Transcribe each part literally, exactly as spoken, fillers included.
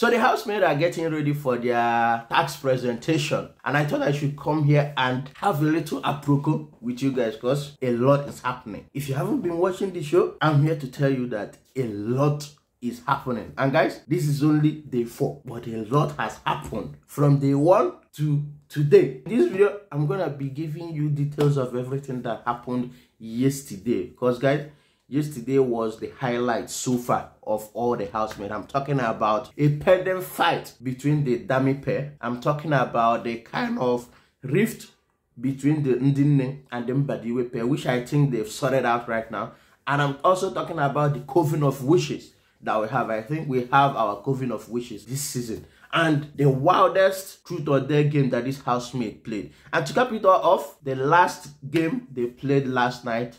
So the housemates are getting ready for their tax presentation, and I thought I should come here and have a little aproko with you guys because a lot is happening. If you haven't been watching the show, I'm here to tell you that a lot is happening. And guys, this is only day four, but a lot has happened from day one to today. In this video, I'm gonna be giving you details of everything that happened yesterday because guys, yesterday was the highlight so far of all the housemates. I'm talking about a pending fight between the dummy pair. I'm talking about the kind of rift between the Ndine and the Mbadiwe pair, which I think they've sorted out right now. And I'm also talking about the coven of wishes that we have. I think we have our coven of wishes this season. And the wildest truth or dare game that this housemate played. And to cap it all off, the last game they played last night,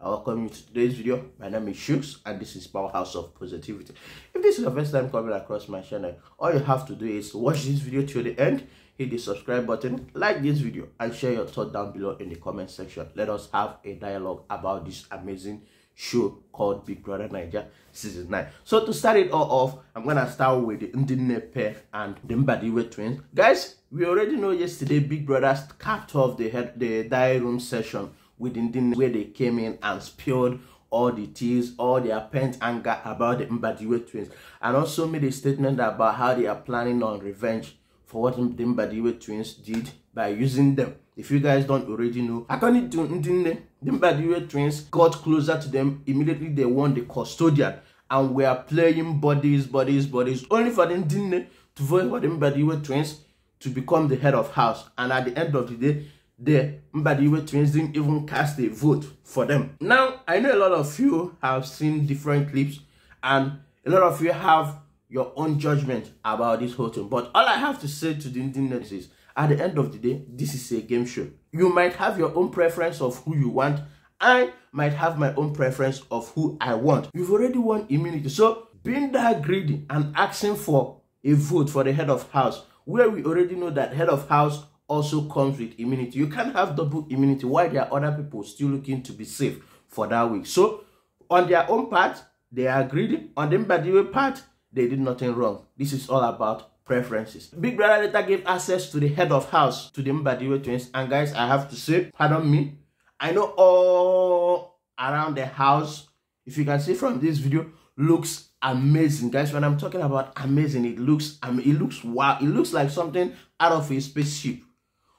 welcome to today's video. My name is Shooks and this is Powerhouse of Positivity. If this is your first time coming across my channel, all you have to do is watch this video till the end, hit the subscribe button, like this video, and share your thoughts down below in the comment section. Let us have a dialogue about this amazing show called Big Brother Nigeria season nine. So to start it all off, I'm gonna start with the Ndinepe and the Mbadiwe twins. Guys, we already know yesterday Big Brother capped off the head the diary room session within the way they came in and spilled all the tears, all their pent anger about the Mbadiwe twins, and also made a statement about how they are planning on revenge for what the Mbadiwe twins did by using them. If you guys don't already know, according to Ndine, the Mbadiwe twins got closer to them immediately. They won the custodian and were playing bodies, bodies, bodies, only for the Ndine to vote for the Mbadiwe twins to become the head of house. And at the end of the day, the Mbadiwe twins didn't even cast a vote for them. Now, I know a lot of you have seen different clips and a lot of you have your own judgment about this whole thing. But all I have to say to the Indians is, at the end of the day, this is a game show. You might have your own preference of who you want. I might have my own preference of who I want. You've already won immunity. So being that greedy and asking for a vote for the head of house, where we already know that head of house also comes with immunity. You can't have double immunity while there are other people still looking to be safe for that week. So on their own part, they are greedy. On the Mbadiwe part, they did nothing wrong. This is all about preferences. Big Brother later gave access to the head of house to the Mbadiwe twins. And guys, I have to say, pardon me, I know all around the house, if you can see from this video, looks amazing. Guys, when I'm talking about amazing, it looks, I mean, it looks wow. It looks like something out of a spaceship.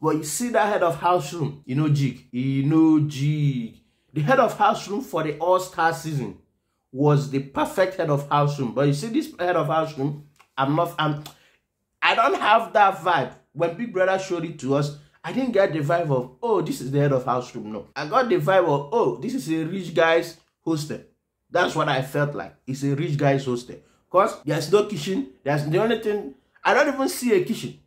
Well, you see that head of house room, you know jig, you know jig. The head of house room for the all-star season was the perfect head of house room. But you see this head of house room, I'm not, I'm, I don't have that vibe. When Big Brother showed it to us, I didn't get the vibe of, oh, this is the head of house room, no. I got the vibe of, oh, this is a rich guy's hostel. That's what I felt like. It's a rich guy's hostel. Because there's no kitchen, there's the only thing, I don't even see a kitchen.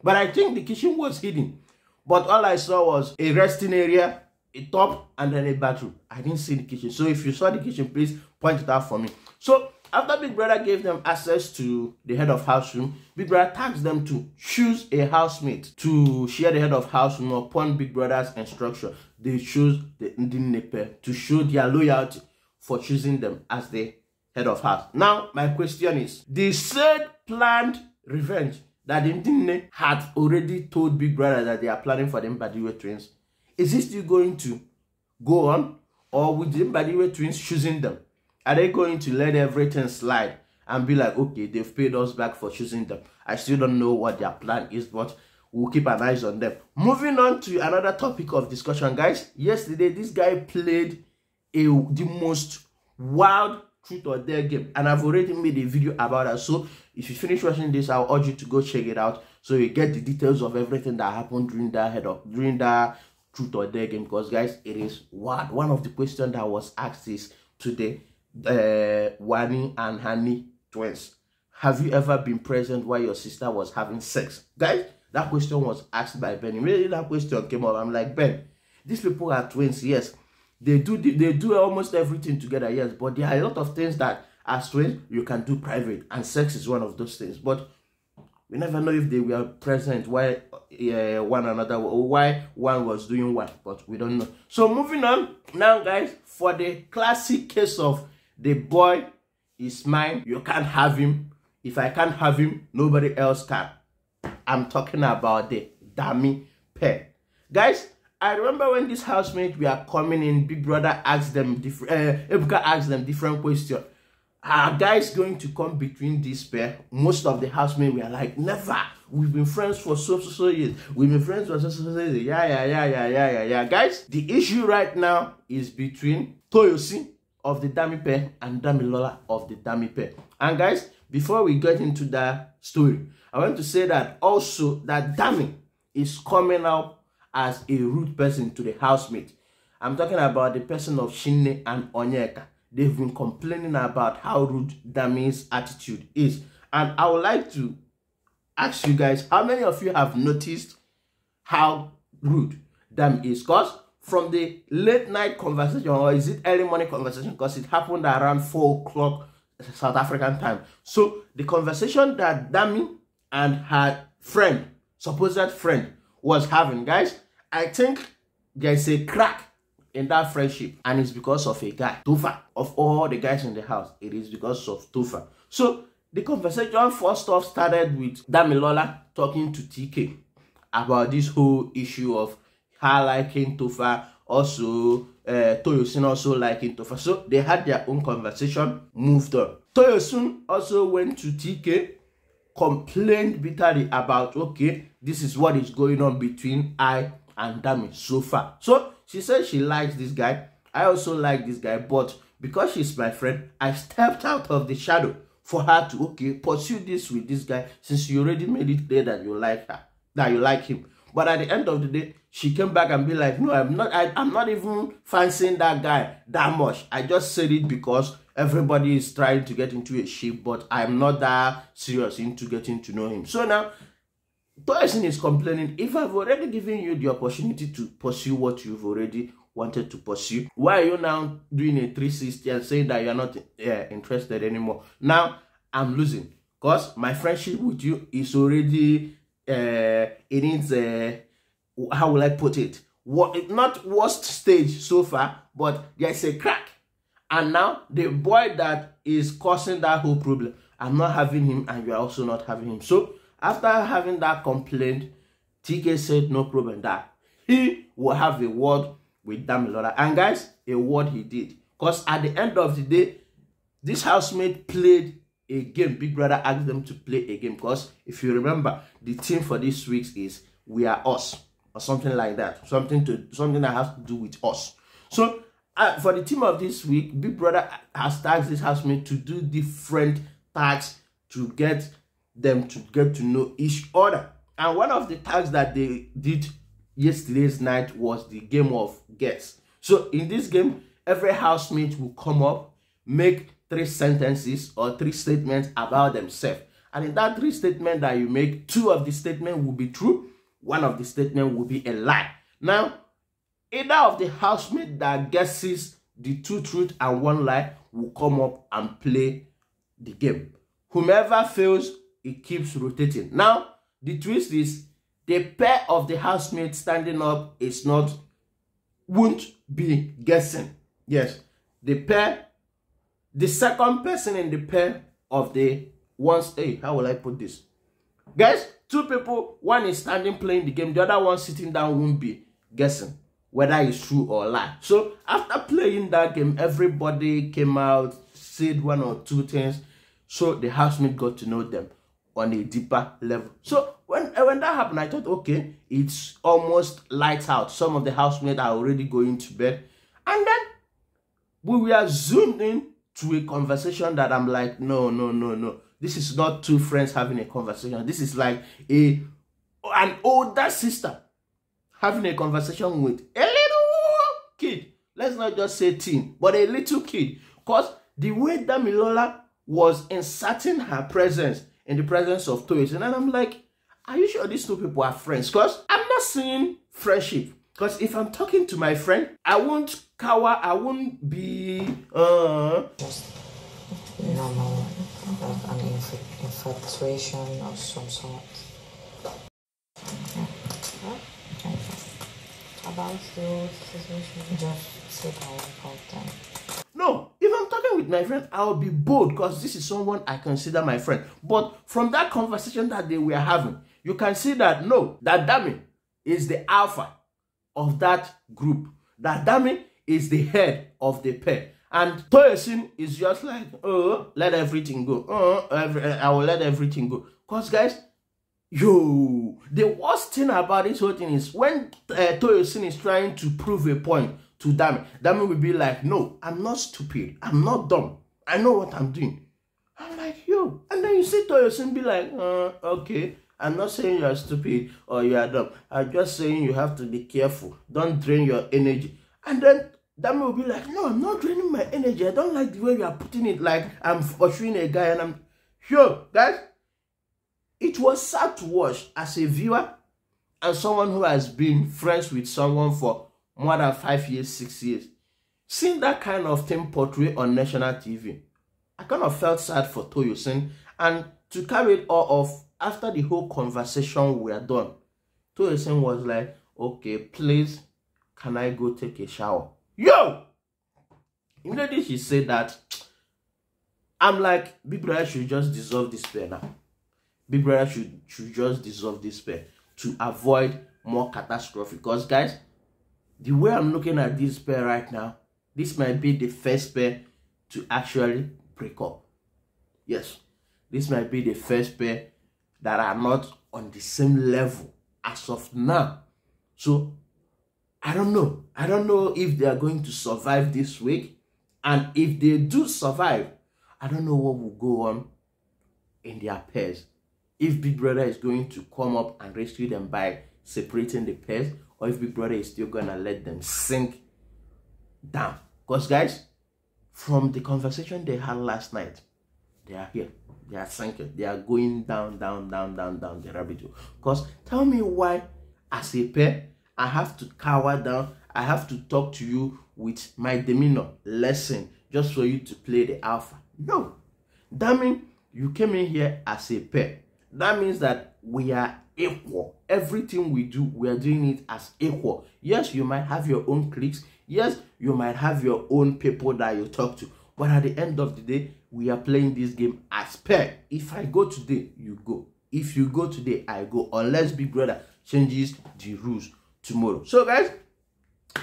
But I think the kitchen was hidden. But all I saw was a resting area, a top, and then a bathroom. I didn't see the kitchen. So if you saw the kitchen, please point it out for me. So after Big Brother gave them access to the head of house room, Big Brother tasked them to choose a housemate to share the head of house room upon Big Brother's instruction. They chose the Ndinepe to show their loyalty for choosing them as the head of house. Now, my question is, the said planned revenge that the Ndine had already told Big Brother that they are planning for the Mbadiwe twins, is it still going to go on? Or with the Mbadiwe twins choosing them, are they going to let everything slide and be like, okay, they've paid us back for choosing them? I still don't know what their plan is, but we'll keep an eye on them. Moving on to another topic of discussion, guys. Yesterday, this guy played a, the most wild truth or dare game, and I've already made a video about that. So if you finish watching this, I'll urge you to go check it out so you get the details of everything that happened during that head up during that truth or dare game. Because guys, it is wild. One of the questions that was asked is today, the uh, Wani and Hani twins, have you ever been present while your sister was having sex? Guys, that question was asked by Ben. Immediately that question came up, I'm like, Ben, these people are twins, yes. They do they do almost everything together, yes, but there are a lot of things that as twins you can do private, and sex is one of those things. But We never know if they were present, why uh, one another, why one was doing what, but we don't know. So moving on now, guys, for the classic case of the boy is mine, you can't have him. If I can't have him, nobody else can. I'm talking about the Dami pair. Guys, I remember when this housemate were coming in, Big Brother asked them different, uh, Ebuka asked them different questions. Are guys going to come between this pair? Most of the housemates were like, never. We've been friends for so, so, so years. We've been friends for so, so, so years. Yeah, yeah, yeah, yeah, yeah, yeah, yeah. Guys, the issue right now is between Toyosin of the Dami pair and Thamilola of the Dami pair. And guys, before we get into that story, I want to say that also that Dami is coming out as a rude person to the housemate. I'm talking about the person of Chinne and Onyeka. They've been complaining about how rude Dami's attitude is. And I would like to ask you guys, how many of you have noticed how rude Dami is? Because from the late night conversation, or is it early morning conversation? Because it happened around four o'clock South African time. So the conversation that Dami and her friend, supposed friend, was having, guys, I think there's a crack in that friendship, and it's because of a guy, Tufa. Of all the guys in the house, it is because of Tufa. So the conversation first off started with Thamilola talking to T K about this whole issue of her liking Tufa, also uh, Toyosin also liking Tufa. So they had their own conversation, moved on. Toyosin also went to T K, complained bitterly about, okay, this is what is going on between I and Dami so far. So she said she likes this guy. I also like this guy, but because she's my friend, I stepped out of the shadow for her to, okay, pursue this with this guy, since you already made it clear that you like her, that you like him. But at the end of the day, she came back and be like, no, I'm not, I, I'm not even fancying that guy that much. I just said it because everybody is trying to get into a ship, but I'm not that serious into getting to know him. So now, Toyosin is complaining, if I've already given you the opportunity to pursue what you've already wanted to pursue, why are you now doing a three sixty and saying that you're not uh, interested anymore? Now, I'm losing, because my friendship with you is already, uh, it is, uh, how will I put it? What, not worst stage so far, but there's a crack. And now, the boy that is causing that whole problem, I'm not having him and you're also not having him. So after having that complaint, T K said no problem, that he will have a word with Thamilola. And guys, a word he did. Because at the end of the day, this housemate played a game. Big Brother asked them to play a game. Because if you remember, the theme for this week is We Are Us. Or something like that. Something to something that has to do with us. So uh, for the theme of this week, Big Brother has tasked this housemate to do different tasks to get them to get to know each other. And one of the tasks that they did yesterday's night was the game of guess. So in this game, every housemate will come up, make three sentences or three statements about themselves, and in that three statements that you make, two of the statements will be true, one of the statement will be a lie. Now, either of the housemate that guesses the two truth and one lie will come up and play the game. Whomever fails, it keeps rotating. Now, the twist is the pair of the housemates standing up is not, won't be guessing. Yes, the pair, the second person in the pair of the ones, hey, how will I put this? Guys, two people, one is standing playing the game, the other one sitting down won't be guessing whether it's true or lie. So after playing that game, everybody came out, said one or two things, so the housemate got to know them on a deeper level. So when when that happened, I thought, okay, it's almost lights out. Some of the housemates are already going to bed. And then we were zoomed in to a conversation that I'm like, no, no, no, no. This is not two friends having a conversation. This is like a an older sister having a conversation with a little kid. Let's not just say teen, but a little kid. Because the way Thamilola was inserting her presence in the presence of Toyosin, and I'm like, are you sure these two people are friends? Because I'm not seeing friendship. Because if I'm talking to my friend, I won't cower, I won't be uh normal, like an inf infatuation of some sort. Yeah. Huh? Okay. About the situation, just sit down all the time. No, if I'm talking with my friend, I'll be bold because this is someone I consider my friend. But from that conversation that they were having, you can see that no, that Dami is the alpha of that group. That Dami is the head of the pair. And Toyosin is just like, oh, let everything go. Oh, every, I will let everything go. Because, guys, yo, the worst thing about this whole thing is when uh, Toyosin is trying to prove a point to Dami, Dami will be like, no, I'm not stupid. I'm not dumb. I know what I'm doing. I'm like, yo. And then you see Toyosin be like, uh, okay. I'm not saying you are stupid or you are dumb. I'm just saying you have to be careful. Don't drain your energy. And then Dami will be like, no, I'm not draining my energy. I don't like the way you are putting it. Like, I'm pursuing a guy and I'm... Sure, guys, it was sad to watch as a viewer and someone who has been friends with someone for more than five years, six years. Seeing that kind of thing portrayed on national T V, I kind of felt sad for Toyosin. And to carry it all off, after the whole conversation we are done, Toyosin was like, okay, please, can I go take a shower? Yo! Immediately she said that, I'm like, Big Brother should just dissolve this pair now. Big Brother should, should just dissolve this pair to avoid more catastrophe. Because, guys, the way I'm looking at this pair right now, this might be the first pair to actually break up. Yes, this might be the first pair that are not on the same level as of now. So, I don't know. I don't know if they are going to survive this week. And if they do survive, I don't know what will go on in their pairs. If Big Brother is going to come up and rescue them by separating the pairs, or if Big Brother is still going to let them sink down. Because, guys, from the conversation they had last night, they are here. They are sinking. They are going down, down, down, down, down the rabbit hole. Because tell me why, as a pair, I have to cower down. I have to talk to you with my demeanor lesson just for you to play the alpha. No. That means you came in here as a pair. That means that we are equal. Everything we do, we are doing it as equal. Yes, you might have your own cliques. Yes, you might have your own people that you talk to. But at the end of the day, we are playing this game as pair. If I go today, you go. If you go today, I go. Unless Big Brother changes the rules tomorrow. So, guys,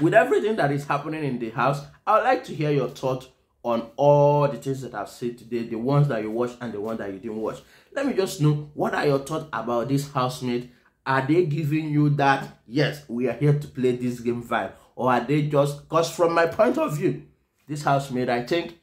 with everything that is happening in the house, I would like to hear your thoughts on all the things that I've said today, the ones that you watched and the ones that you didn't watch. Let me just know, what are your thoughts about this housemate? Are they giving you that, yes, we are here to play this game vibe? Or are they just, because from my point of view, this housemate, I think,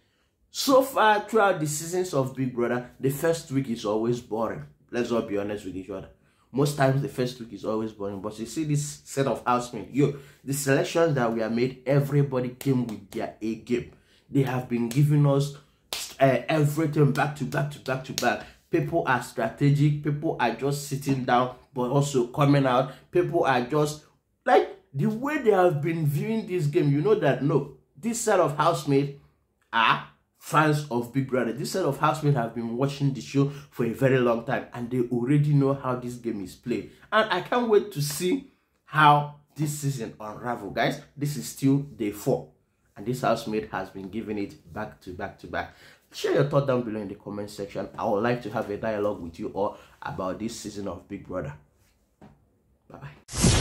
so far throughout the seasons of Big Brother, the first week is always boring. Let's all be honest with each other. Most times, the first week is always boring. But you see this set of housemates, yo, the selections that we have made, everybody came with their A game. They have been giving us uh, everything back to back to back to back. People are strategic. People are just sitting down, but also coming out. People are just, like, the way they have been viewing this game, you know that, no, this set of housemates are fans of Big Brother. This set of housemates have been watching the show for a very long time and they already know how this game is played. And I can't wait to see how this season unravels, guys. This is still day four and this housemate has been giving it back to back to back. Share your thoughts down below in the comment section. I would like to have a dialogue with you all about this season of Big Brother. Bye-bye.